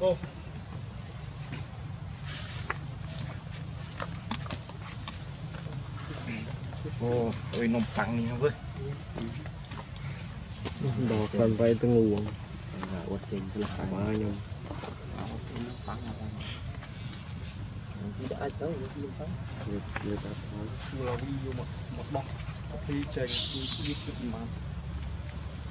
Go. Ô, ôi nồng tặng này với. Đồ cần vay từ nguồn. Là quá trình là bao nhiêu. Đã tới rồi đó. Người ta nói là đi vô một đồng. Thì chạy đi tiếp tục mà.